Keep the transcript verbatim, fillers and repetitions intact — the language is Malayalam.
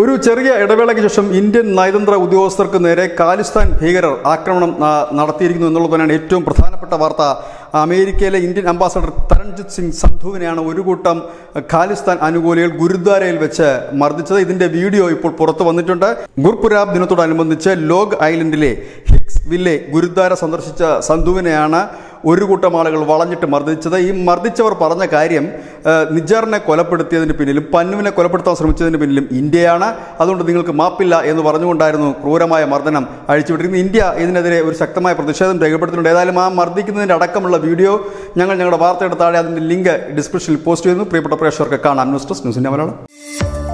ഒരു ചെറിയ ഇടവേളയ്ക്ക് ശേഷം ഇന്ത്യൻ നയതന്ത്ര ഉദ്യോഗസ്ഥർക്ക് നേരെ ഖാലിസ്ഥാൻ ഭീകരർ ആക്രമണം നടത്തിയിരിക്കുന്നു എന്നുള്ളതാണ് ഏറ്റവും പ്രധാനപ്പെട്ട വാർത്ത. അമേരിക്കയിലെ ഇന്ത്യൻ അംബാസഡർ തരൺജിത് സിംഗ് സന്ധുവിനെയാണ് ഒരു കൂട്ടം ഖാലിസ്ഥാൻ അനുകൂലികൾ ഗുരുദ്വാരയിൽ വെച്ച് മർദ്ദിച്ചത്. ഇതിന്റെ വീഡിയോ ഇപ്പോൾ പുറത്തു വന്നിട്ടുണ്ട്. ഗുർപുരാബ് ദിനത്തോടനുബന്ധിച്ച് ലോഗ് ഐലൻഡിലെ ഹിക്സ് വില്ലെ ഗുരുദ്വാര സന്ദർശിച്ച സന്ധുവിനെയാണ് ഒരു കൂട്ടം ആളുകൾ വളഞ്ഞിട്ട് മർദ്ദിച്ചത്. ഈ മർദ്ദിച്ചവർ പറഞ്ഞ കാര്യം നിജാറിനെ കൊലപ്പെടുത്തിയതിന് പിന്നിലും പന്നുവിനെ കൊലപ്പെടുത്താൻ ശ്രമിച്ചതിന് പിന്നിലും ഇന്ത്യയാണ്, അതുകൊണ്ട് നിങ്ങൾക്ക് മാപ്പില്ല എന്ന് പറഞ്ഞുകൊണ്ടായിരുന്നു ക്രൂരമായ മർദ്ദനം അഴിച്ചുവിട്ടിരുന്നത്. ഇന്ത്യ ഇതിനെതിരെ ഒരു ശക്തമായ പ്രതിഷേധം രേഖപ്പെടുത്തുന്നുണ്ട്. ഏതായാലും ആ മർദ്ദിക്കുന്നതിൻ്റെ അടക്കമുള്ള വീഡിയോ ഞങ്ങൾ ഞങ്ങളുടെ വാർത്തയുടെ താഴെ അതിൻ്റെ ലിങ്ക് ഡിസ്ക്രിപ്ഷനിൽ പോസ്റ്റ് ചെയ്യുന്നു. പ്രിയപ്പെട്ട പ്രേക്ഷകർക്ക് കാണാം. ന്യൂസ് ഡെസ്ക് ന്യൂസിൻ്റെ മലയാളം.